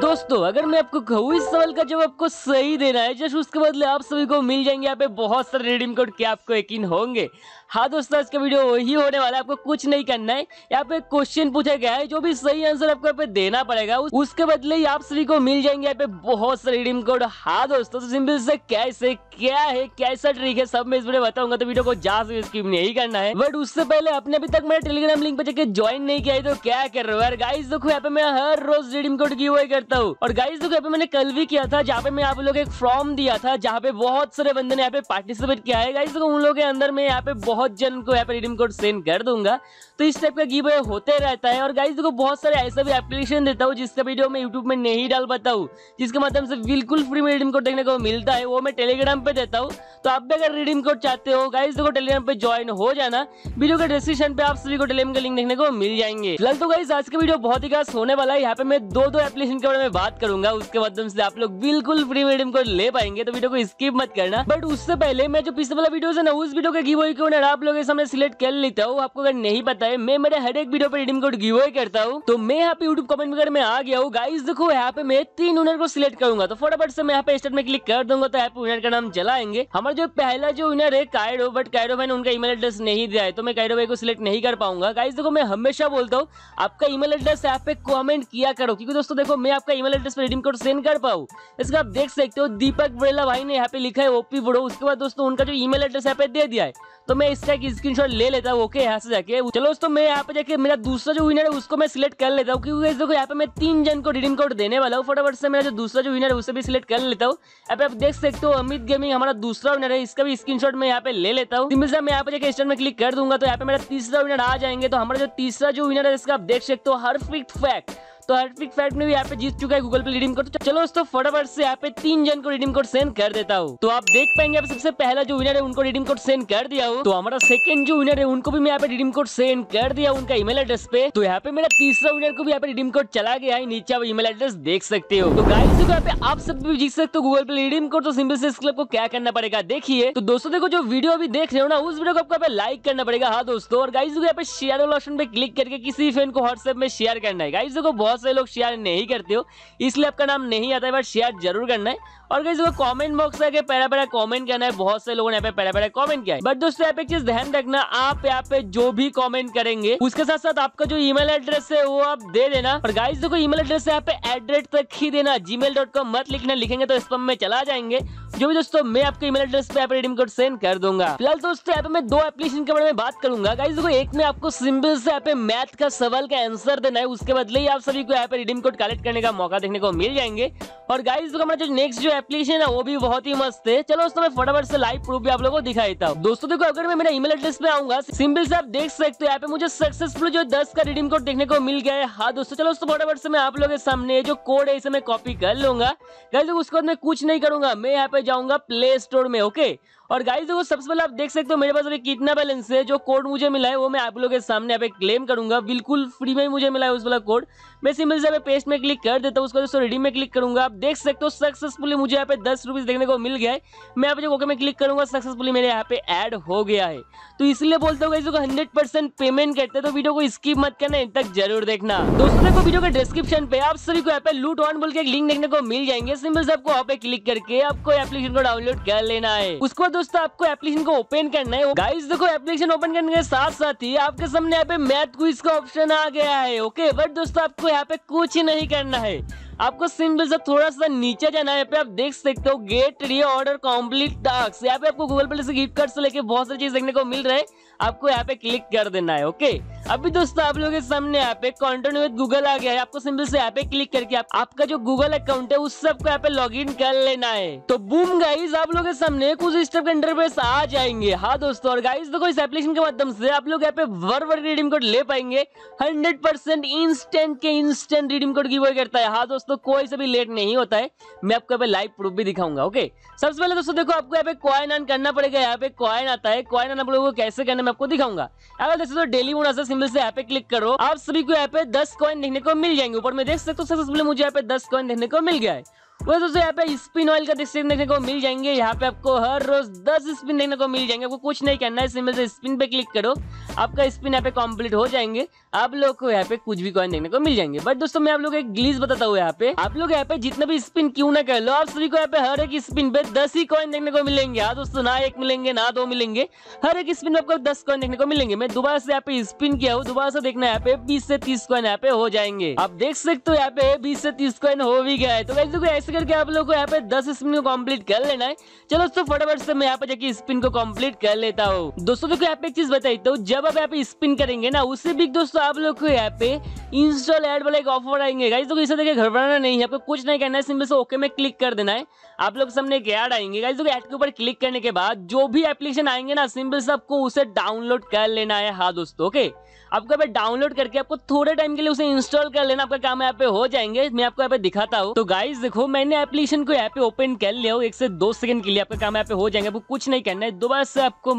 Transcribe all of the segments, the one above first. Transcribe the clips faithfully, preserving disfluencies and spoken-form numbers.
दोस्तों अगर मैं आपको कहूँ इस सवाल का जवाब आपको सही देना है जस्ट उसके बदले आप सभी को मिल जाएंगे यहाँ पे बहुत सारे रिडीम कोड के, आपको यकीन होंगे। हाँ दोस्तों, आज का वीडियो वही होने वाला है, आपको कुछ नहीं करना है। यहाँ पे क्वेश्चन पूछा गया है, जो भी सही आंसर आपको यहाँ पे देना पड़ेगा, उसके बदले ही आप सभी को मिल जाएंगे यहाँ पे बहुत सारे रिडीम कोड। हाँ दोस्तों, तो सिंपल से कैसे क्या है, कैसा ट्रिक है, सब मैं इस वीडियो बताऊंगा, तो वीडियो को जहाँ से स्किप नहीं करना है। बट उससे पहले आपने अभी तक मेरा टेलीग्राम लिंक पे जाके ज्वाइन नहीं किया है तो क्या कर रहे हो यार। गाइस देखो, यहाँ पे मैं हर रोज रिडीम कोड की गिव अवे करता हूँ। और गाइस देखो, यहाँ पे मैंने कल भी किया था, जहाँ पे मैं आप लोग एक फॉर्म दिया था, जहाँ पे बहुत सारे बंदे ने यहाँ पे पार्टिसिपेट किया है। गाइस देखो, उन लोगों के अंदर मैं यहाँ पे बहुत जन को यहाँ पे रिडीम कोड सेंड कर दूंगा। तो इस टाइप का गिव अवे होते रहता है। और गाइस देखो, बहुत सारे ऐसा भी एप्लीकेशन देता हूँ जिसका वीडियो मैं यूट्यूब में नहीं डाल पाता हूँ, जिसके माध्यम से बिल्कुल फ्री में रिडीम कोड देखने को मिलता है, वो मैं टेलीग्राम पे देता हूँ। तो आप भी अगर रिडीम कोड चाहते हो गाइस देखो, टेलीग्राम पे ज्वाइन हो जाना। वीडियो के डिस्क्रिप्शन पे आप सभी को टेलीग्राम के लिंक देखने को मिल जाएंगे। फिलहाल तो गाइस आज का वीडियो बहुत ही खास होने वाला है। यहाँ पे मैं दो दो एप्लीकेशन के बारे में बात करूंगा, उसके माध्यम से आप लोग बिल्कुल फ्री में रिडीम कोड ले पाएंगे। तो वीडियो को स्किप मत करना। बट उससे पहले मैं जो पिछले वाला वीडियो है ना, उस वीडियो का गिव अवे कोड आप लोगों के सामने सिलेक्ट कर लेता हूँ। आपको अगर नहीं पता है, मैं मेरे हर एक वीडियो पे रिडीम कोड गिव अवे करता हूँ। तो मैं यहाँ पे यूट्यूब कमेंट मेकर में आ गया हूँ। गाइस देखो, यहाँ पे मैं तीन विनर को सिलेक्ट करूंगा। तो फटाफट से मैं यहाँ पे स्टार्ट में क्लिक कर दूंगा। तो यहाँ पे विनर का नाम चलाएंगे। हमारा जो पहला जो विनर है कायरो, बट कायरो भाई ने उनका ईमेल एड्रेस नहीं दिया है, तो मैं कायरो भाई को सिलेक्ट नहीं कर पाऊंगा। गाइस देखो, मैं हमेशा बोलता हूँ आपका ईमेल एड्रेस यहाँ पे कमेंट किया करो, क्योंकि दोस्तों देखो, मैं आपका ईमेल एड्रेस पे रिडीम कोड सेंड कर पाऊँ। इसका आप देख सकते हो, दीपक बड़ेला भाई ने यहाँ पे लिखा है ओपी बड़ो, उसके बाद दोस्तों उनका जो ईमेल एड्रेस यहाँ पे दे दिया है। तो मैं इसका एक स्क्रीनशॉट ले लेता हूँ। ओके, यहाँ से जाके चलो दोस्तों, मैं यहाँ पे जाके मेरा दूसरा जो विनर है उसको मैं सिलेक्ट कर लेता हूँ, क्योंकि देखो यहाँ पे मैं तीन जन को रिडीम कोड देने वाला हूँ। फटाफट से मेरा जो दूसरा जो विनर है उसे भी सिलेक्ट कर लेता हूँ। यहाँ पे आप देख सकते हो, अमित गेमिंग हमारा दूसरा विनर है, इसका भी स्क्रीनशॉट मैं यहाँ पे ले लेता हूँ। सिंपल सा मैं यहाँ पे जाके स्टार्ट में क्लिक कर दूंगा। तो यहाँ पे मेरा तीसरा विनर आ जाएंगे। तो हमारा जो तीसरा जो विनर है, इसका आप देख सकते हो हरफिक्ट फैक्ट, तो हरफिक्ट फैक्ट में भी यहाँ पे जीत चुका है गूगल पे रिडीम कोड। चलो दोस्तों, फटाफट से यहाँ पे तीन जन को रिडीम कोड सेंड कर देता हूँ। तो आप देख पाएंगे, आप सबसे पहला जो विनर है उनको रिडीम कोड सेंड कर दिया हूँ। तो हमारा सेकंड जो विनर है उनको भी मैं यहाँ पे रिडीम कोड सेंड कर दिया उनका ईमेल एड्रेस पे। तो यहाँ पे मेरा तीसरा विनर को भी यहाँ पे रिडीम कोड चला गया है। नीचे आप ईमेल एड्रेस देख सकते हो। तो गाइस देखो, यहाँ पे आप सब भी जीत सकते हो गूगल पे रिडीम कोड। तो सिंपल से इसके लिए आपको क्या करना पड़ेगा देखिए। तो दोस्तों देखो, जो वीडियो अभी देख रहे हो ना, उस वीडियो को आपको यहाँ पे लाइक करना पड़ेगा। हाँ दोस्तों, और गाइस देखो, यहाँ पे शेयर वाला ऑप्शन पे क्लिक करके किसी फ्रेंड को व्हाट्सएप में शेयर करना है। गाइस देखो, बहुत से लोग शेयर नहीं करते हो, इसलिए आपका नाम नहीं आता है, बट शेयर जरूर करना है। और गाइस देखो, कमेंट बॉक्स में आके पैरा पैरा कमेंट करना है। बहुत से लोगों ने यहाँ पे पैरा पैरा कमेंट किया है। बट दोस्तों, यहाँ पे एक चीज ध्यान रखना, आप यहाँ पे जो भी कमेंट करेंगे उसके साथ साथ आपका जो ईमेल एड्रेस है वो आप दे देना। और गाइस देखो, ईमेल एड्रेस यहाँ पे एट द रेट तक ही देना, जीमेल डॉट कॉम मत लिखना, लिखेंगे तो स्पैम में चला जाएंगे। जो भी दोस्तों, मैं आपके ईमेल एड्रेस पे रिडीम कोड सेंड कर दूंगा। फिलहाल दोस्तों, यहाँ पे मैं दो एप्लीकेशन के बारे में बात करूंगा। गाइस देखो, एक में आपको सिंपल से यहाँ पे मैथ का सवाल का आंसर देना है, उसके बदले ही आप सभी को यहाँ पे रिडीम कोड कलेक्ट करने का मौका देखने को मिल जाएंगे। और गाइस देखो, हमारा जो नेक्स्ट जो एप्लीकेशन है वो भी बहुत ही मस्त है। चलो दोस्तों, मैं फटाफट से लाइव प्रूफ भी आप लोगों को दिखा देता हूँ। दोस्तों देखो, अगर मैं मेरा ईमेल एड्रेस पे आऊंगा, सिंपल से आप देख सकते हो, यहाँ पे मुझे सक्सेसफुल जो दस का रिडीम कोड देखने को मिल गया है। हाँ दोस्तों, चलो दोस्तों, फटाफट से मैं आप लोगों के सामने जो कोड है इसे मैं कॉपी कर लूंगा। गाइस देखो, उसके बाद मैं कुछ नहीं करूंगा, मैं यहाँ पे जाऊंगा प्ले स्टोर में। ओके, और गाइस देखो, सबसे पहले आप देख सकते हो मेरे पास अभी कितना बैलेंस है। जो कोड मुझे मिला है वो मैं आप लोगों के सामने यहाँ पे क्लेम करूंगा, बिल्कुल फ्री में मुझे मिला है उस वाला कोड। मैं सिंपल से यहाँ पे पेस्ट में क्लिक कर देता हूँ, उसको दोस्तों रिडीम में क्लिक करूंगा। आप देख सकते हो सक्सेसफुली मुझे यहाँ पे दस रुपीज देखने को मिल गया है। मैं यहाँ पे ओके में क्लिक करूंगा, सक्सेसफुली मेरे यहाँ पे एड हो गया है। तो इसलिए बोलता हूँ गाइस देखो, हंड्रेड परसेंट पेमेंट करते हैं, तो वीडियो को स्किप मत करना, इन तक जरूर देखना। दोस्तों देखो, वीडियो के डिस्क्रिप्शन पे आप सभी को यहाँ पे लूट वन बोल के एक लिंक देखने को मिल जाएंगे। सिंपल से आपको यहाँ पे क्लिक करके आपको एप्लीकेशन को डाउनलोड कर लेना है। उसको दोस्तों, आपको एप्लीकेशन को ओपन करना है। गाइस देखो, एप्लीकेशन ओपन करने के साथ साथ ही आपके सामने यहाँ पे मैथ क्विज का ऑप्शन आ गया है। ओके, बट दोस्तों, आपको यहाँ पे कुछ नहीं करना है, आपको सिंपल से थोड़ा सा नीचे जाना है। यहाँ पे आप देख सकते हो गेट री ऑर्डर कॉम्प्लीट टास्क, यहाँ पे आपको गूगल प्ले से गिफ्ट कार्ड से लेके बहुत सारी चीज देखने को मिल रहे हैं। आपको यहाँ पे क्लिक कर देना है। ओके, अभी दोस्तों आप लोगों के सामने यहाँ पे कॉन्टेंट विद गूगल आ गया है। आपको सिंपल से यहाँ पे क्लिक करके आप, आपका जो गूगल अकाउंट है उससे आपको यहाँ पे लॉग इन कर लेना है। तो बूम गाइज, आप लोगों के सामने कुछ इस टाइप के इंटरफेस आ जाएंगे। हाँ दोस्तों, और गाइज देखो, इस एप्लीकेशन के माध्यम से आप लोग यहाँ पे वर वर रिडीम कोड ले पाएंगे। हंड्रेड परसेंट इंस्टेंट के instant redeem code giveaway करता है। हाँ दोस्तों, कोई से भी लेट नहीं होता है। मैं आपको यहाँ पे लाइव प्रूफ भी दिखाऊंगा। ओके, सबसे पहले दोस्तों देखो, आपको यहाँ पे कॉइन ऑन करना पड़ेगा। यहाँ पे कॉइन आता है, कॉइन ऑन आप लोगों को कैसे करना है मैं आपको दिखाऊंगा। अगर दोस्तों तो डेली मोड आता है, सिंपल से यहाँ पे क्लिक करो, आप सभी को यहाँ पे दस कॉइन देखने को मिल जाएंगे। ऊपर में देख सकते हो, सबसे पहले मुझे यहाँ पे दस कॉइन देखने को मिल गया है। वैसे दोस्तों यहाँ पे स्पिन ऑयल का डिस्प्ले देखने को मिल जाएंगे। यहाँ पे आपको हर रोज दस स्पिन देखने को मिल जाएंगे। आपको कुछ नहीं करना है, सिंपल से स्पिन पे क्लिक करो, आपका स्पिन यहाँ पे कंप्लीट हो जाएंगे। आप लोग को यहाँ पे कुछ भी कॉइन देखने को मिल जाएंगे। बट दोस्तों मैं आप लोग एक ग्लिच बताता हूँ। यहाँ पे आप लोग यहाँ पे जितना भी स्पिन क्यों ना कर लो, आप सभी को यहाँ पे हर एक स्पिन पे दस ही कॉइन देखने को मिलेंगे। हाँ दोस्तों, ना एक मिलेंगे ना दो मिलेंगे, हर एक स्पिन में आपको दस कॉइन देखने को मिलेंगे। मैं दोबारा से यहाँ पे स्पिन किया हूँ, दोबारा से देखना यहाँ पे बीस से तीस कॉइन यहाँ पे हो जाएंगे। आप देख सकते हो यहाँ पे बीस से तीस कॉइन हो भी गया है। तो देखो ऐसे करके आप लोग को यहाँ पे दस स्पिन को कंप्लीट कर लेना है। चलो दोस्तों फटाफट से मैं यहाँ पे जाके स्पिन को कंप्लीट कर लेता हूँ। दोस्तों देखो यहाँ पे एक चीज बताई, तो जब आप यहाँ पे स्पिन करेंगे ना, उससे भी दोस्तों आप लोग को यहाँ पे इंस्टॉल एड वाला एक ऑफर आएंगे। गाइस तो इसे देखे घबराना नहीं है, आपको कुछ नहीं करना है, सिंपल से ओके में क्लिक कर देना है। आप लोग सामने एक ऐड आएंगे। गाइस तो ऐड के ऊपर क्लिक करने के बाद जो भी एप्लीकेशन आएंगे ना, सिंपल से आपको उसे डाउनलोड कर लेना है। हाँ दोस्तों ओके, आपको यहाँ पे डाउनलोड करके आपको थोड़े टाइम के लिए उसे इंस्टॉल कर लेना, आपका काम यहाँ पे हो जाएंगे। मैं आपको यहाँ पे दिखाता हूँ। तो गाइस देखो मैंने एप्लीकेशन को यहाँ पे ओपन कर लिया हूँ। एक से दो सेकंड के लिए आपका काम यहाँ पे हो जाएंगे, आपको कुछ नहीं करना है। दोबारा से आपको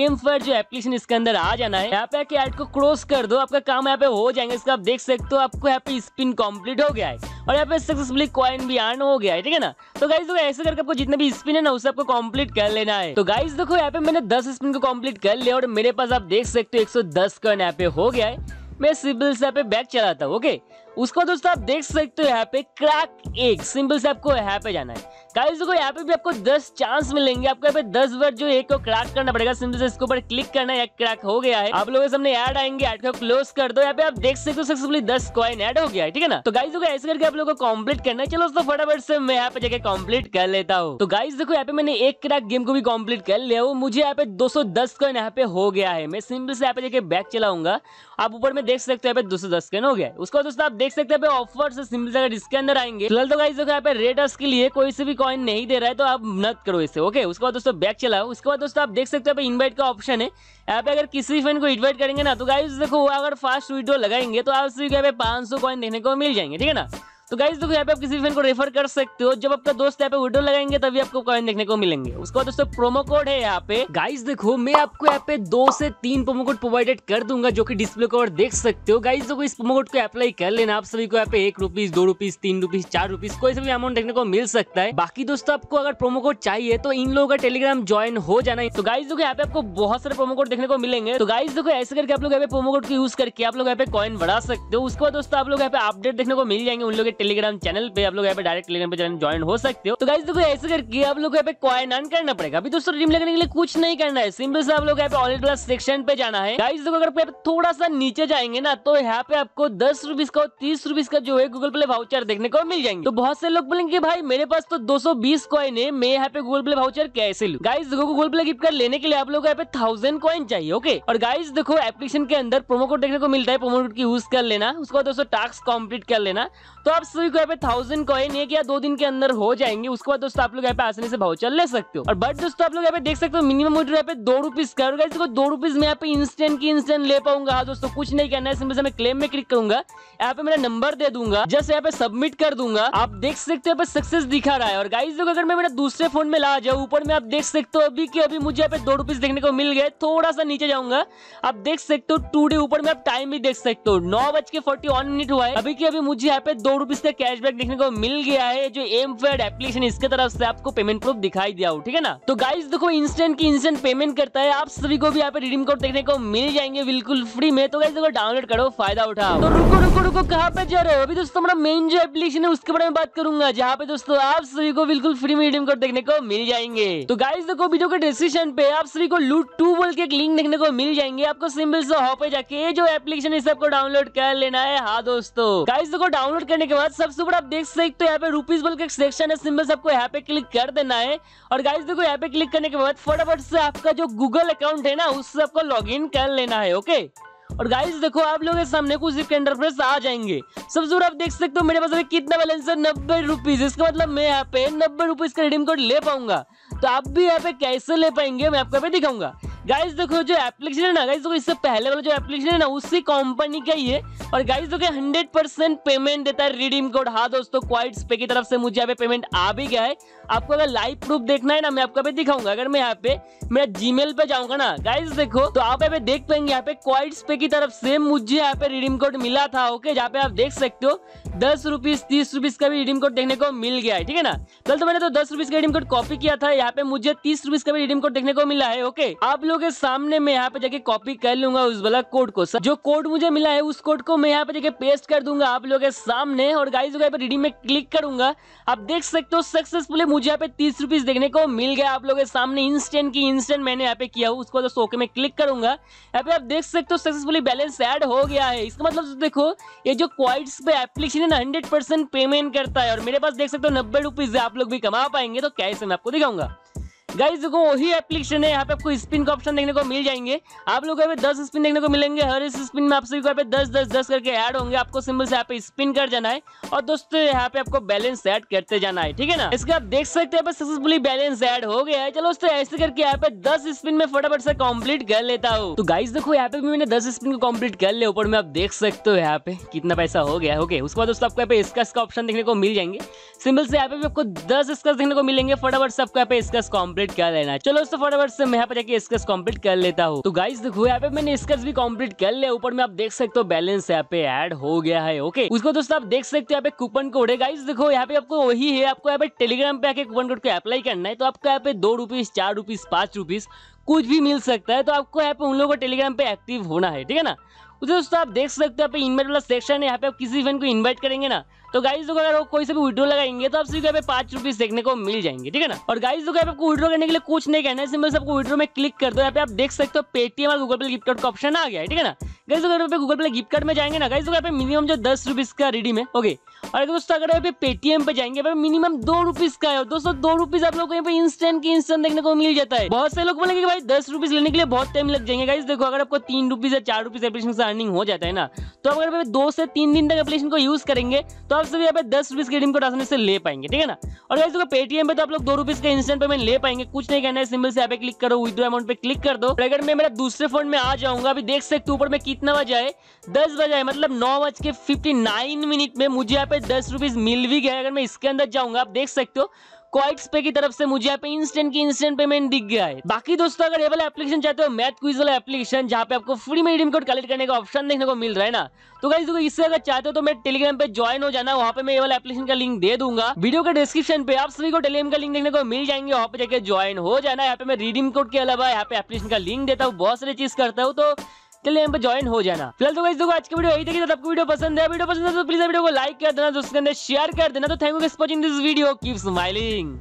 एम फॉर जो एप्लीकेशन इसके अंदर आ जाना है। यहाँ पे ऐड को क्रॉस कर दो, आपका काम यहाँ पे हो जाएंगे। इसका आप देख सकते हो आपको यहाँ पे स्पिन कंप्लीट हो गया है और यहाँ पे सक्सेसफुली कॉइन भी अर्न हो गया है, ठीक है ना। तो गाइस देखो ऐसे करके आपको जितना भी स्पिन है ना, उसे आपको कंप्लीट कर लेना है। तो गाइस देखो यहाँ पे मैंने दस स्पिन को कंप्लीट कर लिया और मेरे पास आप देख सकते हो एक सौ दस कॉइन यहाँ पे हो गया है। मैं सिंपल से यहाँ पे बैक चलाता हूँ। ओके, उसको दोस्तों आप देख सकते हो यहाँ पे क्रैक एक, सिंपल से आपको यहाँ पे जाना है। गाइस देखो यहाँ पे भी आपको दस चांस मिलेंगे, आपको यहाँ पे दस बार जो एक को क्रैक करना पड़ेगा। सिंपल से इसके ऊपर क्लिक करना है, क्रैक हो गया है। आप लोगों के सामने ऐड आएंगे, ऐड को क्लोज कर दो। यहाँ पे आप देख सकते हो सक्सेसफुली दस कॉइन ऐड हो गया है, ठीक है ना। तो गाइस देखो ऐसे करके आप लोगों को कंप्लीट करना है। चलो दोस्तों फटाफट से मैं यहाँ पे जाके कंप्लीट कर लेता हूँ। तो गाइस देखो यहाँ पे मैंने एक क्रैक गेम को भी कंप्लीट कर लिया हूँ। मुझे यहाँ पे दो सौ दस कॉइन यहाँ पे हो गया है। मैं सिंपल से यहाँ पे जाके बैक चलाऊंगा, आप ऊपर में देख सकते हो यहाँ पे दो सौ दस कॉइन हो गया है। उसको दोस्तों आप देख सकते हो ऑफर से सिंपल से इसके अंदर आएंगे। फिलहाल तो गाइस देखो यहाँ पे रेटर्स के लिए कोई से भी कॉइन नहीं दे रहा है, तो आप मत करो इसे। ओके, उसके बाद दोस्तों बैक चलाओ। उसके बाद दोस्तों आप देख सकते हो इनवाइट का ऑप्शन है। यहाँ पे अगर किसी फ्रेंड को इनवाइट करेंगे ना, तो गाइस देखो अगर फास्ट विड्रो लगाएंगे तो आप यहाँ पे पांच सौ कॉइन देखने को मिल जाएंगे, ठीक है ना। तो गाइस देखो यहाँ पे आप किसी फ्रेंड को रेफर कर सकते हो। जब आपका दोस्त यहाँ पे विड्रो लगाएंगे तभी आपको कॉइन देखने को मिलेंगे। उसके बाद दोस्तों प्रोमो कोड है यहाँ पे। गाइस देखो मैं आपको यहाँ पे दो से तीन प्रोमो कोड प्रोवाइडेड कर दूंगा, जो कि डिस्प्ले को और देख सकते हो। गाइस देखो इस प्रोमो कोड को अप्लाई कर लेना। आप सभी को यहाँ पे एक रुपीज दो रुपीज तीन रुपीज चार रुपीज कोई सा भी अमाउंट देखने को मिल सकता है। बाकी दोस्तों आपको अगर प्रोमो कोड चाहिए तो इन लोगों का टेलीग्राम ज्वाइन हो जाना है। तो गाइस देखो यहाँ पे आपको बहुत सारे प्रोमो कोड देखने को मिलेंगे। तो गाइस देखो ऐसे करके आप लोग यहाँ पे प्रोमो कोड को यूज करके आप लोग यहाँ पे कॉइन बढ़ा सकते हो। उसके बाद दोस्तों आप लोग यहाँ पे अपडेट देखने को मिल जाएंगे उन लोग टेलीग्राम चैनल पे। आप लोग यहाँ पे डायरेक्ट टेलीग्राम पे ज्वाइन हो सकते हो। तो गाइस देखो ऐसे करके आप लोग यहाँ पे कॉइन अर्न करना पड़ेगा। अभी दोस्तों रिडीम लगाने के लिए कुछ नहीं करना है, सिंपल से आप लोग यहाँ पे ऑल प्लस सेक्शन पे जाना है। गाइस देखो अगर थोड़ा सा नीचे जाएंगे ना, तो यहाँ पे आपको दस रुपीज का और तीस रुपीज का जो है गूगल प्ले वाउचर देखने को मिल जाएंगे। तो बहुत से लोग बोलेंगे भाई मेरे पास तो दो सौ बीस कॉइन है, मैं यहाँ पे गूगल प्ले वाउचर कैसे लूं। गाइस देखो गूगल प्ले गिफ्ट कार्ड लेने के लिए आप लोग यहाँ पे थाउजेंड कॉइन चाहिए। ओके, और गाइस देखो एप्लीकेशन के अंदर प्रोमो कोड देखने को मिलता है, प्रोमो कोड की यूज कर लेना। उसके बाद दोस्तों टास्क कंप्लीट कर लेना। तो आप सभी को यहाँ पे थाउजेंड कॉइन एक या दो दिन के अंदर हो जाएंगे। उसके बाद दोस्तों आप लोग यहाँ पे आसानी से वाउचर ले सकते हो। और बट दोस्तों आप लोग यहाँ पे देख सकते हो मिनिमम विड्रॉ यहाँ पे दो रुपीज का। तो दो रुपीज में यहाँ पे इंस्टेंट की इंस्टेंट ले पाऊंगा। हाँ दोस्तों कुछ नहीं करना है, सिंपल से मैं क्लेम में क्लिक करूंगा, यहाँ पे मेरा नंबर दे दूंगा, जस्ट यहाँ पे सबमिट कर दूंगा। आप देख सकते हो यहाँ पे सक्सेस दिखा रहा है। और गाइस देखो अगर मैं मेरा दूसरे फोन में ला जाऊँ, ऊपर में आप देख सकते हो अभी की अभी मुझे यहाँ पे दो रुपीज देखने को मिल गए। थोड़ा सा नीचे जाऊंगा, आप देख सकते हो टू डे। ऊपर में आप टाइम भी देख सकते हो, नौ बज के फोर्टी वन मिनट हुआ है। अभी की अभी मुझे यहाँ पे दो रुपीज का कैशबैक देखने को मिल गया है, जो एम फेड एप्लीकेशन इसके तरफ से आपको पेमेंट प्रूफ दिखाई दिया हो, ठीक है ना। तो गाइस देखो इंस्टेंट की इंस्टेंट पेमेंट करता है। आप सभी को भी यहाँ पे रिडीम कोड देखने को मिल जाएंगे बिल्कुल फ्री में। तो गाइस देखो डाउनलोड करो, फायदा उठाओ। तो रुको रुको रुको कहाँ पे जा रहे हो। अभी दोस्तों हमारा मेन जो एप्लीकेशन है उसके बारे में बात करूंगा, जहाँ पे दोस्तों आप सभी को बिल्कुल फ्री में रिडीम कोड देखने को मिल जाएंगे। तो गाइस देखो वीडियो के डिस्क्रिप्शन पे आप सभी को लूट टू बोल के एक लिंक देखने को मिल जाएंगे। आपको सिंपल से वहाँ पे जाके जो एप्लीकेशन है सबको डाउनलोड कर लेना है। हाँ दोस्तों गाइस देखो डाउनलोड करने के बाद सबसे ऊपर आप देख सकते हो यहाँ पे रुपीज बोल के एक सेक्शन है, सिंपल से आपको यहाँ पे क्लिक कर देना है। और गाइस देखो यहाँ पे क्लिक करने के बाद फटाफट से आपका जो गूगल अकाउंट है ना, उससे आपको लॉगिन कर लेना है। ओके, और गाइस देखो आप लोगों के सामने कुछ इसके इंटरफेस आ जाएंगे। सबसे आप देख सकते हो मेरे पास अभी कितना बैलेंस है, नब्बे रुपीज। इसका मतलब मैं यहाँ पे नब्बे रुपीज का रिडीम कोड ले पाऊंगा। तो आप भी यहाँ पे कैसे ले पाएंगे मैं आपको यहाँ पे दिखाऊंगा। गाइस देखो जो एप्लीकेशन है ना, गाइस देखो इससे पहले वाला जो एप्लीकेशन है ना, उसी कंपनी का ही है। और गाइस देखो हंड्रेड परसेंट पेमेंट देता है रिडीम कोड। हाँ दोस्तों क्वाइट्स पे की तरफ से मुझे यहाँ पे पेमेंट आ भी गया है। आपको अगर लाइव प्रूफ देखना है ना, मैं आपको दिखाऊंगा। अगर मैं यहाँ पे मेरा जीमेल पे जाऊंगा ना, गाइस देखो तो आप यहाँ पे देख पाएंगे यहाँ पे क्वाइट्स पे की तरफ से मुझे यहाँ पे रिडीम कोड मिला था। ओके, जहाँ पे आप देख सकते हो दस रुपीज तीस रुपीज का भी रिडीम कोड देखने को मिल गया है, ठीक है ना। कल तो मैंने तो दस रुपीज का रिडीम कोड कॉपी किया था, यहाँ पे मुझे तीस रुपीज का भी रिडीम कोड देखने को मिला है। ओके, आप लोगों के सामने मैं यहाँ पे जाके कॉपी कर लूंगा उस वाला कोड को, जो कोड मुझे मिला है उस कोड को मैं यहाँ पे जाके पेस्ट कर दूंगा आप लोगों के सामने। और गाइस यहाँ पे रिडीम में क्लिक करूंगा, आप देख सकते हो सक्सेसफुली मुझे यहाँ पे तीस रुपीज देखने को मिल गया आप लोगों के सामने। इंस्टेंट की इंस्टेंट मैंने यहाँ पे किया, उसको तो ओके में क्लिक करूंगा। यहाँ पे आप देख सकते हो सक्सेसफुली बैलेंस ऐड हो गया है। इसका मतलब देखो ये जो क्वाइट्स पे एप्लीकेशन हंड्रेड परसेंट पेमेंट करता है और मेरे पास देख सकते हो नब्बे रुपीज आप लोग भी कमा पाएंगे, तो कैसे मैं आपको दिखाऊंगा। गाइस देखो वही एप्लीकेशन है, यहाँ पे आपको स्पिन का ऑप्शन देखने को मिल जाएंगे, आप लोगों को दस स्पिन देखने को मिलेंगे। हर इस स्पिन में आप सभी को दस दस दस करके ऐड होंगे, आपको सिंपल से यहाँ पे स्पिन कर जाना है और दोस्तों यहाँ पे आपको बैलेंस ऐड करते जाना है, ठीक है ना। इसके आप देख सकते हैं सक्सेसफुली बैलेंस ऐड हो गया है। चलो दोस्तों ऐसे करके यहाँ पे दस स्पिन में फटाफट से कंप्लीट कर लेता हूँ। तो गाइस देखो यहाँ पे मैंने दस स्पिन को कंप्लीट कर लिया, ऊपर में आप देख सकते हो यहाँ पे कितना पैसा हो गया। ओके, उसके बाद दोस्तों आपको यहाँ पे स्कैश का ऑप्शन देखने को मिल जाएंगे, सिंपल से यहाँ पे आपको दस स्कैश देखने को मिलेंगे। फटाफट से आपको यहाँ पे स्कैश कर लेना है। चलो दोस्तों फटाफट से मैं यहाँ पे जाके स्कैश कंप्लीट कर लेता हूँ। तो गाइस देखो यहाँ पे मैंने स्कैश भी कंप्लीट कर लिया, ऊपर में आप देख सकते हो बैलेंस यहाँ पे ऐड हो गया है। ओके, उसको दोस्तों आप देख सकते हो यहाँ पे कूपन कोड है। गाइस देखो यहाँ पे आपको वही है, आपको यहाँ पे टेलीग्राम पे आके कूपन कोड को अप्लाई करना है। तो आपको यहाँ पे दो रुपीज चार रुपीज पांच रुपीज कुछ भी मिल सकता है, तो आपको यहाँ पे उन लोगों को टेलीग्राम पे एक्टिव होना है, ठीक है ना। उसे दोस्तों आप देख सकते हो यहाँ पे इनवाइट वाला सेक्शन है, यहाँ पे आप किसी फ्रेंड को इनवाइट करेंगे ना, तो गाइस लोग अगर वो कोई से भी विड्रो लगाएंगे तो आप सभी को यहाँ पे पांच रुपीज देखने को मिल जाएंगे, ठीक है ना। और गाइस लोग आपको विड्रो करने के लिए कुछ नहीं कहना है, सिंपल से आपको विड्रो में क्लिक कर दो। यहाँ पे आप देख सकते हो पेटीएम और गूगल पे गिफ्ट कार्ड का ऑप्शन आ गया है, ठीक है ना। गाइस लोग यहाँ पे गूगल पे गिफ्ट कार्ड में जाएंगे ना, गाइस लोग यहाँ पे मिनिमम जो दस रुपीज का रिडीम है। ओके, और दोस्तों अगर यहाँ पे पेटीएम पे जाएंगे मिनिमम दो रुपीज का है। दोस्तों दो रुपीज आप लोग को यहाँ पे इंस्टेंट की इंस्टेंट देखने को मिल जाता है। बहुत से लोग बोलेंगे भाई दस रुपीज लेने के लिए बहुत टाइम लग जाएंगे। गाइस देखो अगर आपको तीन रुपीज या चार रुपीज एप्लीकेशन से अर्निंग हो जाता है ना, तो अगर दो से तीन दिन तक एप्लीकेशन को यूज करेंगे तो आप सभी यहाँ पे दस रुपीज के रिडीम कोड आसानी से ले पाएंगे, ठीक है ना। और गाइस देखो पेटीएम पे तो आप लोग दो रुपीज का इंस्टेंट पेमेंट ले पाएंगे, कुछ नहीं करना है, सिंपल से यहाँ पे क्लिक करो, विथड्रॉ अमाउंट पे क्लिक कर दो। अगर मैं मेरा दूसरे फोन में आ जाऊंगा, अभी देख सकते हो ऊपर में कितना बजा है, दस बजा है, मतलब नौ बज के फिफ्टी नाइन मिनट में मुझे यहाँ पे दस रुपीज मिल भी गया। अगर मैं इसके अंदर जाऊंगा आप देख सकते हो क्वाइट्स पे की तरफ से मुझे यहाँ पे इंस्टेंट की इंस्टेंट पेमेंट दिख गया है। बाकी दोस्तों अगर ये वाला एप्लीकेशन चाहते हो मैथ क्विज वाला एप्लीकेशन, जहाँ पे आपको फ्री में रिडीम कोड कलेक्ट करने का ऑप्शन देखने को मिल रहा है ना, तो गाइस देखो इससे अगर चाहते हो तो मैं टेलीग्राम पे ज्वाइन हो जाना, वहाँ पे मैं ये वाला एप्लीकेशन का लिंक दे दूंगा वीडियो के डिस्क्रिप्शन पे। आप सभी को टेलीग्राम का लिंक देखने को मिल जाएंगे, वहाँ पे जाके ज्वाइन हो जाना। यहाँ पे मैं रिडीम कोड के अलावा यहाँ पे एप्लीकेशन का लिंक देता हूँ, बहुत सारी चीज करता हूँ, तो चलिए यहाँ पे ज्वाइन हो जाना। फिलहाल तो गाइस देखो आज की वीडियो यही थी, तो आपको वीडियो पसंद है वीडियो पसंद है तो प्लीज वीडियो को लाइक कर देना, दोस्तों के अंदर शेयर कर देना। तो thank you for watching this video, keep smiling.